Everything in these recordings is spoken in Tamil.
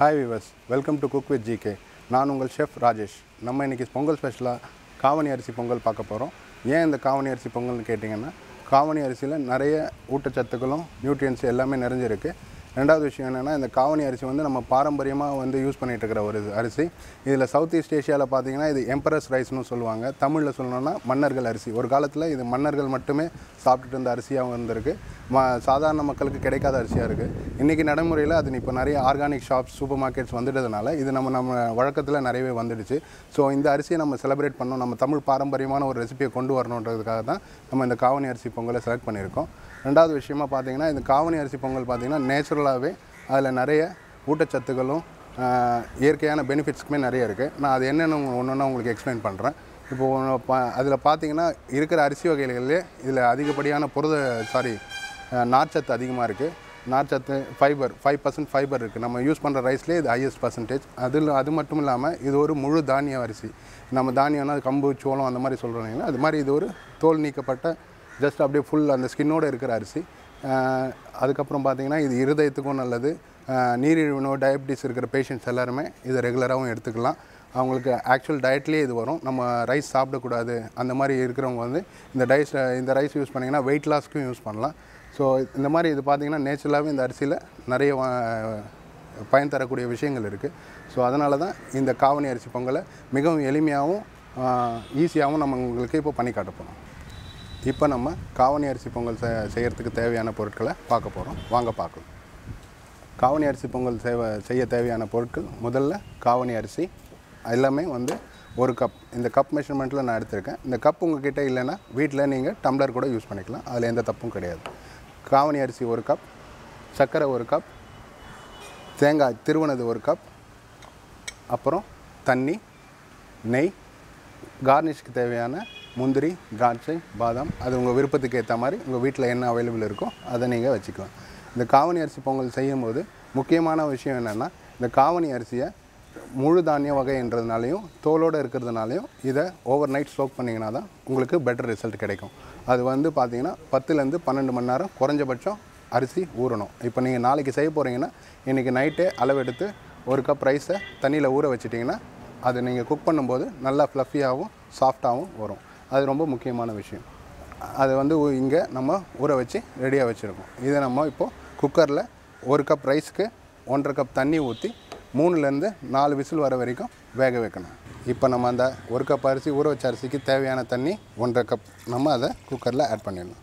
Hi viewers welcome to cook with GK नान उंगल शेफ राजेश नम्म इनक्कु पोंगल स्पेशला कावनी अरिसी पोंगल पाक्क पोरोम ஏன் இந்த காவனி அரிசி பொங்கல்னு கேட்டிங்கன்னா காவனி அரிசில நிறைய ஊட்டச்சத்துக்களும் நியூட்ரியன்ட்ஸ் எல்லாமே நிறைஞ்சிருக்கு ரெண்டாவது விஷயம் என்னன்னா இந்த காவனி அரிசி வந்து நம்ம பாரம்பரியமா வந்து யூஸ் பண்ணிட்டு இருக்கிற ஒரு அரிசி இதுல சவுத் ஈஸ்ட் ஏஷியால பாத்தீங்கன்னா இது எம்பரஸ் ரைஸ்னு சொல்லுவாங்க தமிழ்ல சொல்லணும்னா மன்னர்கள் அரிசி ஒரு காலத்துல இது மன்னர்கள் மட்டுமே சாப்பிட்டுட்டு இருந்த அரிசியா வந்திருக்கு சாதாரண மக்களுக்கு கிடைக்காத அரிசியா இருக்கு இன்னைக்கு நடைமுறையில அது இப்ப நிறைய ஆர்கானிக் ஷாப்ஸ் சூப்பர் மார்க்கெட்ஸ் வந்துட்டதனால இது நம்ம வழக்கத்துல நிறையவே வந்துடுச்சு சோ இந்த அரிசியை நம்ம செலிப்ரேட் பண்ணனும் நம்ம தமிழ் பாரம்பரியமான ஒரு ரெசிபியை கொண்டு வரணும்ன்றதுக்காக தான் நம்ம இந்த காவனி அரிசி பொங்கலை செலக்ட் பண்ணியிருக்கோம் ரெண்டாவது விஷயமா பாத்தீங்கன்னா இந்த காவனி அரிசி பொங்கல் பாத்தீங்கன்னா நேச்சுரலாவே அதுல நிறைய ஊட்டச்சத்துக்களும் இயற்கையான பெனிஃபிட்ஸ்மே நிறைய இருக்கு நான் அது என்னன்னு ஒவ்வொண்ணா உங்களுக்கு எக்ஸ்பிளைன் பண்றேன் இப்போ அதுல பாத்தீங்கன்னா இருக்கிற அரிசி வகைகளிலே இதுல அதிகப்படியான நார்ச்சத்து அதிகமாக இருக்குது நார்ச்சத்து ஃபைபர் 5% ஃபைபர் இருக்குது நம்ம யூஸ் பண்ணுற ரைஸ்லேயே இது ஹையஸ்ட் பர்சன்டேஜ் அது மட்டும் இல்லாமல் இது ஒரு முழு தானிய அரிசி நம்ம தானியம்னா கம்பு சோளம் அந்த மாதிரி சொல்கிறோம் அது மாதிரி இது ஒரு தோல் நீக்கப்பட்ட ஜஸ்ட் அப்படியே ஃபுல் அந்த ஸ்கின்னோடு இருக்கிற அரிசி அதுக்கப்புறம் பார்த்தீங்கன்னா இது இருதயத்துக்கும் நல்லது நீரிழிவு நோய் டயபிட்டிஸ் இருக்கிற பேஷண்ட்ஸ் எல்லாருமே இதை ரெகுலராகவும் எடுத்துக்கலாம் அவங்களுக்கு ஆக்சுவல் டயட்லேயே இது வரும் நம்ம ரைஸ் சாப்பிடக்கூடாது அந்த மாதிரி இருக்கிறவங்க வந்து இந்த ரைஸ் யூஸ் பண்ணிங்கன்னா வெயிட் லாஸ்க்கும் யூஸ் பண்ணலாம் சோ இந்த மாதிரி இது பாத்தீங்கன்னா நேச்சுரலாவே இந்த அரிசில நிறைய பயன் தரக்கூடிய விஷயங்கள் இருக்கு சோ அதனால தான் இந்த காவனி அரிசி பொங்கலை மிகவும் எளிமையாவும் ஈஸியாவும் நம்ம உங்களுக்கு இப்ப பண்ணி காட்ட போறோம் இப்போ நம்ம காவனி அரிசி பொங்கல் செய்யறதுக்கு தேவையான பொருட்களை பார்க்க போறோம் வாங்க பார்க்கலாம் காவனி அரிசி பொங்கல் செய்ய தேவையான பொருட்கள் முதல்ல காவனி அரிசி எல்லாமே வந்து ஒரு கப் இந்த கப் மெஷர்மென்ட்ல நான் எடுத்துர்க்கேன் இந்த கப் உங்க கிட்ட இல்லனா வீட்ல நீங்க டம்ளர் கூட யூஸ் பண்ணிக்கலாம் அதுல எந்த தப்பும் கிடையாது காவனி அரிசி ஒரு கப் சக்கரை ஒரு கப் தேங்காய் திருவனது ஒரு கப் அப்புறம் தண்ணி நெய் கார்னிஷ்க்கு தேவையான முந்திரி திராட்சை பாதாம் அது உங்க விருப்பத்துக்கு ஏத்த மாதிரி உங்க வீட்ல என்ன அவேலபிள் இருக்கோ அதை நீங்க வெச்சுக்கலாம் இந்த காவனி அரிசி பொங்கல் செய்யும்போது முக்கியமான விஷயம் என்னன்னா இந்த காவனி அரிசியை முழு தானிய வகைன்றதனாலயும் தோலோட இருக்குறதனாலயும் இத ஓவர் நைட் ஸ்டோக் பண்ணீங்கனா தான் உங்களுக்கு பெட்டர் ரிசல்ட் கிடைக்கும் அது வந்து பாத்தீங்கன்னா 10 ல இருந்து 12 மணி நேரம் குறஞ்சபட்சம் அரிசி ஊறணும் இப்போ நீங்க நாளைக்கு செய்ய போறீங்கன்னா இன்னைக்கு நைட்டே அளவு எடுத்து ஒரு கப் ரைஸை தண்ணியில ஊற வச்சிட்டீங்கன்னா அது நீங்க குக் பண்ணும்போது நல்லா ஃப்ளஃபியாவும் சாஃப்டாவும் வரும் அது ரொம்ப முக்கியமான விஷயம் அது வந்து இங்க நம்ம ஊற வச்சி ரெடியா வச்சிருக்கோம் இத நம்ம இப்போ குக்கர்ல ஒரு கப் ரைஸ்க்கு 1.5 கப் தண்ணி ஊத்தி 3 ல இருந்து 4 விசில் வர வரைக்கும் வேக வைக்கணும் இப்போ நம்ம அந்த 1 கப் அரிசி ஊற வச்ச அரிசிக்கு தேவையான தண்ணி 1.5 கப் நம்ம அத குக்கர்ல ஆட் பண்ணிடணும்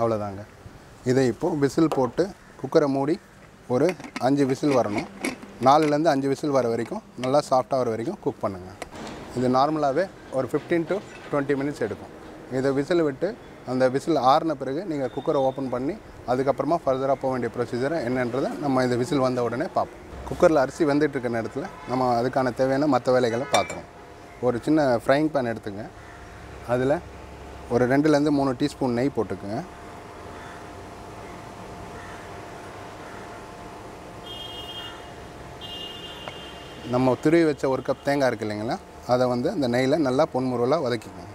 அவ்வளவுதாங்க இதை இப்போ விசில் போட்டு குக்கரை மூடி ஒரு 5 விசில் வரணும் 4 ல இருந்து 5 விசில் வர வரைக்கும் நல்லா சாஃப்ட்டா வர வரைக்கும் குக் பண்ணுங்க இது நார்மலாவே ஒரு 15 to 20 minutes எடுக்கும் இத விசில் விட்டு அந்த விசில் ஆறன பிறகு நீங்க குக்கரை ஓபன் பண்ணி அதுக்கு அப்புறமா ஃபர்தரா போக வேண்டிய procedure என்னன்றதை நம்ம இந்த விசில் வந்த உடனே பாப்போம் குக்கர்ல அரிசி வெந்துட்டு இருக்க நேரத்துல நம்ம அதுக்கான தேவையான மற்ற வேலைகளை பார்க்கறோம் ஒரு சின்ன frying pan எடுத்துங்க அதுல ஒரு 2 ல இருந்து 3 டீஸ்பூன் நெய் போட்டுக்கங்க நம்ம திருவி வச்ச ஒரு கப் தேங்காய் இருக்கு இல்லீங்களா அத வந்து அந்த நெய்ல நல்லா பொன்முறுவலா வதக்கிக்கங்க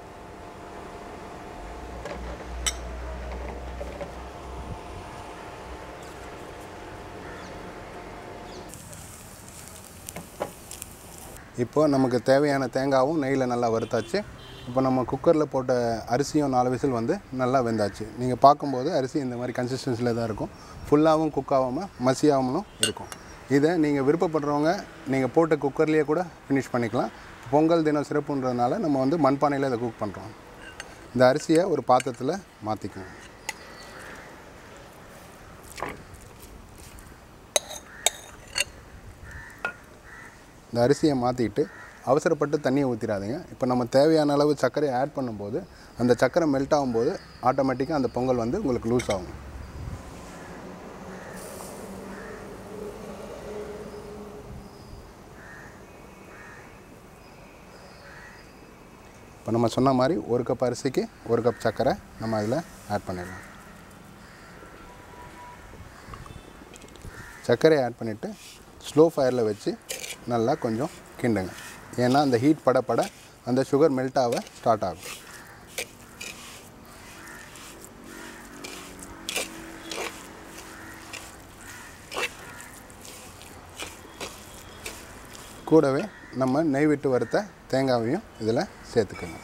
இப்போ நமக்கு தேவையான தேங்காவும் நெய்ல நல்லா வறுத்தாச்சு இப்போ நம்ம குக்கர்ல போட்ட அரிசியும் 4 விசில் வந்து நல்லா வெந்தாச்சு நீங்க பாக்கும்போது அரிசி இந்த மாதிரி கன்சிஸ்டன்சில தான் இருக்கும் ஃபுல்லாவும் குக் ஆகாம மசியாவும் இருக்கும் இத நீங்க விருப்பப்படுறவங்க நீங்க போட்ட குக்கர்லயே கூட ஃபினிஷ் பண்ணிக்கலாம் பொங்கல் தினம் சிறப்புன்றதனால நம்ம வந்து மண்பானையில இத குக் பண்றோம் இந்த அரிசியை ஒரு பாத்திரத்துல மாத்திக்கணும் இந்த அரிசியை மாத்திட்டு அவசரப்பட்டு தண்ணியை ஊத்திராதீங்க இப்போ நம்ம தேவையான அளவு சக்கரை ஆட் பண்ணும்போது அந்த சக்கரை மெல்ட் ஆகும்போது ஆட்டோமேட்டிக்கா அந்த பொங்கல் வந்து உங்களுக்கு லூஸ் ஆகும் இப்போ நம்ம சொன்ன மாதிரி ஒரு கப் அரிசிக்கு ஒரு கப் சக்கரை நம்ம அதுல ஆட் பண்ணிடலாம் சக்கரை ஆட் பண்ணிட்டு ஸ்லோ ஃபயர்ல வச்சு நல்லா கொஞ்சம் கிண்டுங்க ஏன்னா அந்த ஹீட் படபட அந்த சுகர் மெல்ட் ஆக ஸ்டார்ட் ஆகும் கூடவே நம்ம நெய் விட்டு வறுத்த தேங்காவையும் இதில் சேர்த்துக்கங்க.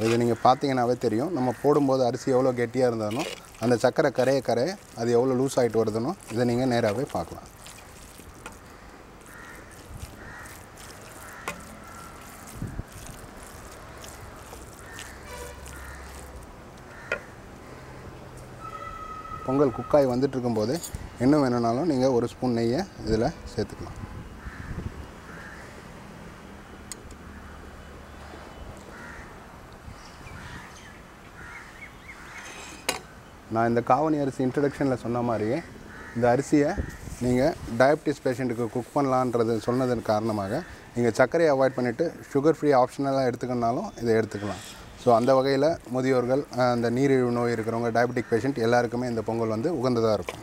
இது நீங்கள் பார்த்தீங்கன்னாவே தெரியும் நம்ம போடும்போது அரிசி எவ்வளோ கெட்டியாக இருந்தாலும் அந்த சக்கரை கரைய கரைய அது எவ்வளோ லூஸ் ஆகிட்டு வருதுன்னு இதை நீங்கள் நேராகவே பார்க்கலாம். பொங்கல் குக்காய் வந்துட்டுருக்கும்போது இன்னும் வேணும்னாலும் நீங்கள் ஒரு ஸ்பூன் நெய்யை இதில் சேர்த்துக்கலாம். நான் இந்த காவனி அரிசி இன்ட்ரடக்ஷனில் சொன்ன மாதிரியே இந்த அரிசியை நீங்கள் டயபெட்டிஸ் பேஷண்ட்டுக்கு குக் பண்ணலான்றது சொன்னதன் காரணமாக நீங்கள் சர்க்கரையை அவாய்ட் பண்ணிவிட்டு சுகர் ஃப்ரீ ஆப்ஷனலாக எடுத்துக்கணுன்னாலும் இதை எடுத்துக்கலாம். ஸோ அந்த வகையில் முதியோர்கள் அந்த நீரிழிவு நோய் இருக்கிறவங்க டயபெட்டிக் பேஷண்ட் எல்லாருக்குமே இந்த பொங்கல் வந்து உகந்ததாக இருக்கும்.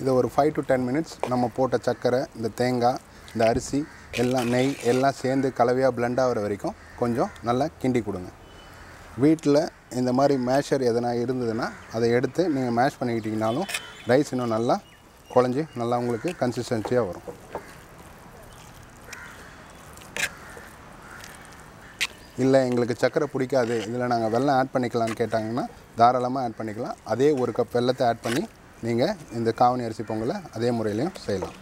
இதை ஒரு 5 to 10 minutes நம்ம போட்ட சர்க்கரை இந்த தேங்காய் இந்த அரிசி எல்லாம் நெய் எல்லாம் சேர்ந்து கலவையாக பிளெண்ட் ஆகிற வரைக்கும் கொஞ்சம் நல்லா கிண்டி கொடுங்க. வீட்டில் இந்த மாதிரி மேஷர் எதனா இருந்ததுன்னா அதை எடுத்து நீங்கள் மேஷ் பண்ணிக்கிட்டிங்கனாலும் ரைஸ் இன்னும் நல்லா குழஞ்சி நல்லா உங்களுக்கு கன்சிஸ்டன்சியாக வரும். இல்லை எங்களுக்கு சர்க்கரை பிடிக்காது இதில் நாங்கள் வெல்லம் ஆட் பண்ணிக்கலான்னு கேட்டாங்கன்னா தாராளமாக ஆட் பண்ணிக்கலாம். அதே ஒரு கப் வெல்லத்தை ஆட் பண்ணி நீங்கள் இந்த காவனி அரிசி பொங்கலை அதே முறையிலையும் செய்யலாம்.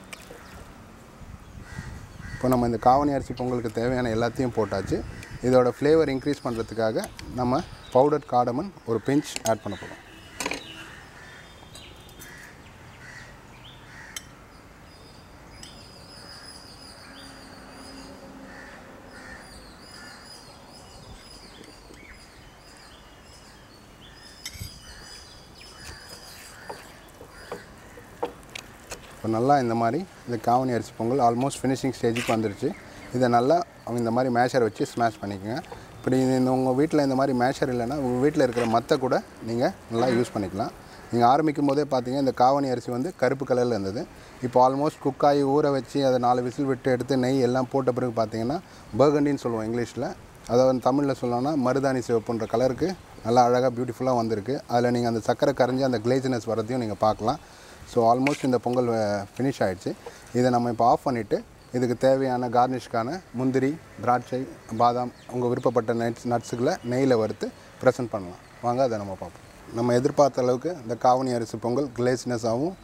இப்போ நம்ம இந்த காவனி அரிசி பொங்கலுக்கு தேவையான எல்லாத்தையும் போட்டாச்சு. இதோட ஃப்ளேவர் இன்க்ரீஸ் பண்ணுறதுக்காக நம்ம பவுடர் கார்டமன் ஒரு பிஞ்ச் ஆட் பண்ண போகிறோம். இப்போ நல்லா இந்த மாதிரி இந்த காவனி அரிசி பொங்கல் ஆல்மோஸ்ட் ஃபினிஷிங் ஸ்டேஜுக்கு வந்துடுச்சு. இதை நல்லா இந்த மாதிரி மேஷர் வச்சு ஸ்மாஷ் பண்ணிக்கோங்க. இப்படி இந்த உங்கள் வீட்டில் இந்த மாதிரி மேஷர் இல்லைன்னா உங்கள் வீட்டில் இருக்கிற மத்த கூட நீங்கள் நல்லா யூஸ் பண்ணிக்கலாம். நீங்கள் ஆரம்பிக்கும் போதே பார்த்தீங்கன்னா இந்த காவனி அரிசி வந்து கருப்பு கலரில் இருந்தது. இப்போ ஆல்மோஸ்ட் குக்காய் ஊற வச்சு அதை 4 விசில் விட்டு எடுத்து நெய் எல்லாம் போட்ட பிறகு பார்த்தீங்கன்னா பர்கண்டின்னு சொல்லுவோம் இங்கிலீஷில், அதாவது தமிழில் சொல்லணும்னா மருதாணி சிவப்புன்ற கலருக்கு நல்லா அழகாக பியூட்டிஃபுல்லாக வந்திருக்கு. அதில் நீங்கள் அந்த சக்கரை கரைஞ்சி அந்த கிளேசினஸ் வரதையும் நீங்கள் பார்க்கலாம். ஸோ ஆல்மோஸ்ட் இந்த பொங்கல் ஃபினிஷ் ஆகிடுச்சு. இதை நம்ம இப்போ ஆஃப் பண்ணிவிட்டு இதுக்கு தேவையான கார்னிஷ்க்கான முந்திரி திராட்சை பாதாம் உங்கள் விருப்பப்பட்ட நட்ஸுகளை நெய்யில் வறுத்து ப்ரெசென்ட் பண்ணலாம். வாங்க அதை நம்ம பார்ப்போம். நம்ம எதிர்பார்த்த அளவுக்கு இந்த காவனி அரிசி பொங்கல் கிளேசினஸாகவும்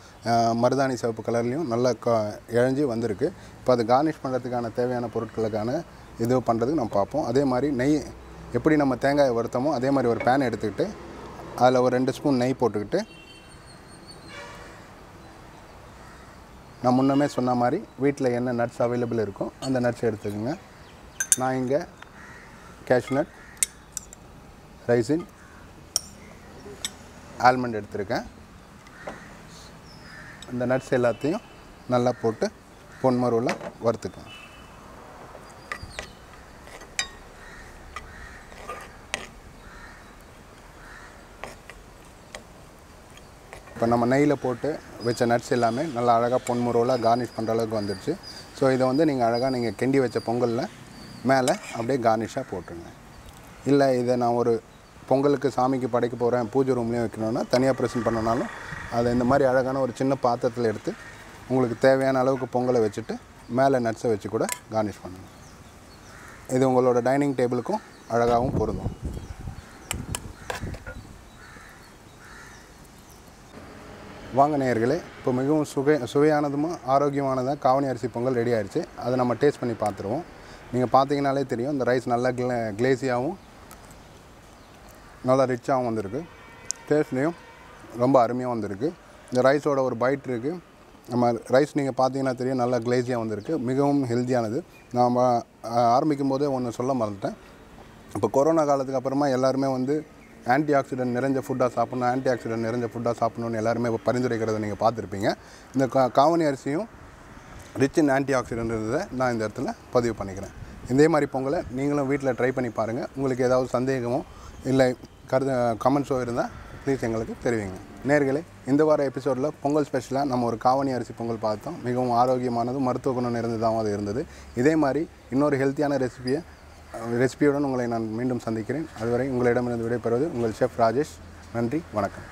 மருதாணி சிவப்பு கலர்லேயும் நல்லா இழைஞ்சி வந்திருக்கு. இப்போ அது கார்னிஷ் பண்ணுறதுக்கான தேவையான பொருட்களுக்கான இது பண்ணுறதுக்கு நம்ம பார்ப்போம். அதே மாதிரி நெய் எப்படி நம்ம தேங்காயை வறுத்தோமோ அதே மாதிரி ஒரு பேன் எடுத்துக்கிட்டு அதில் ஒரு 2 ஸ்பூன் நெய் போட்டுக்கிட்டு நான் முன்னமே சொன்ன மாதிரி வீட்டில் என்ன நட்ஸ் அவைலபிள் இருக்கோ அந்த நட்ஸ் எடுத்துக்கோங்க. நான் இங்கே கேஷ்யூநட் ரைசின் ஆல்மண்ட் எடுத்திருக்கேன். இந்த நட்ஸ் எல்லாத்தையும் நல்லா போட்டு பொன்மருவில் வறுத்துக்கோங்க. இப்போ நம்ம நெய்யில் போட்டு வச்ச நட்ஸ் எல்லாமே நல்லா அழகாக பொன்முருவலாக கார்னிஷ் பண்ணுற அளவுக்கு வந்துடுச்சு. ஸோ இதை வந்து நீங்கள் அழகாக நீங்கள் கிண்டி வச்ச பொங்கலில் மேலே அப்படியே கார்னிஷாக போட்டுருங்க. இல்லை இதை நான் ஒரு பொங்கலுக்கு சாமிக்கு படைக்க போகிறேன் பூஜை ரூம்லேயும் வைக்கணுன்னா தனியாக ப்ரெசென்ட் பண்ணனாலும் அதை இந்த மாதிரி அழகான ஒரு சின்ன பாத்திரத்தில் எடுத்து உங்களுக்கு தேவையான அளவுக்கு பொங்கலை வச்சுட்டு மேலே நட்ஸை வச்சு கூட கார்னிஷ் பண்ணுங்க. இது உங்களோட டைனிங் டேபிளுக்கும் அழகாகவும் பொருந்தும். வாங்க நேயர்களே, இப்போ மிகவும் சுவையானதும் ஆரோக்கியமானதாக காவனி அரிசி பொங்கல் ரெடி ஆகிடுச்சு. அதை நம்ம டேஸ்ட் பண்ணி பார்த்துருவோம். நீங்கள் பார்த்தீங்கனாலே தெரியும் இந்த ரைஸ் நல்லா கிளேசியாகவும் நல்லா ரிச்சாகவும் வந்திருக்கு. டேஸ்ட்லேயும் ரொம்ப அருமையாக வந்திருக்கு. இந்த ரைஸோட ஒரு பைட் இருக்குது. நம்ம ரைஸ் நீங்கள் பார்த்தீங்கன்னா தெரியும் நல்லா கிளேசியாக வந்திருக்கு. மிகவும் ஹெல்த்தியானது. நாம் ஆரம்பிக்கும் போதே ஒன்று சொல்ல மறந்துட்டேன். இப்போ கொரோனா காலத்துக்கு அப்புறமா எல்லாருமே வந்து ஆன்டி ஆக்சிடென்ட் நிறைஞ்ச ஃபுட்டாக சாப்பிட்ணுன்னு எல்லாருமே இப்போ பரிந்துரைக்கிறத நீங்கள் பார்த்துருப்பீங்க. இந்த காவனி அரிசியும் ரிச் இன் ஆன்டி ஆக்சிடென்ட்ன்றதை நான் இந்த இடத்துல பதிவு பண்ணிக்கிறேன். இதே மாதிரி பொங்கலை நீங்களும் வீட்டில் ட்ரை பண்ணி பாருங்கள். உங்களுக்கு ஏதாவது சந்தேகமோ இல்லை கமெண்ட்ஸோ இருந்தால் ப்ளீஸ் எங்களுக்கு தெரிவிங்க. நேயர்களே, இந்த வார எபிசோடில் பொங்கல் ஸ்பெஷலாக நம்ம ஒரு காவணி அரிசி பொங்கல் பார்த்தோம். மிகவும் ஆரோக்கியமானதும் மருத்துவ குணம் நிறைந்ததாகவும் இருந்தது. இதே மாதிரி இன்னொரு ஹெல்த்தியான ரெசிபியுடன் உங்களை நான் மீண்டும் சந்திக்கிறேன். அதுவரை உங்களிடமிருந்து விடைபெறுவது உங்கள் செஃப் ராஜேஷ். நன்றி, வணக்கம்.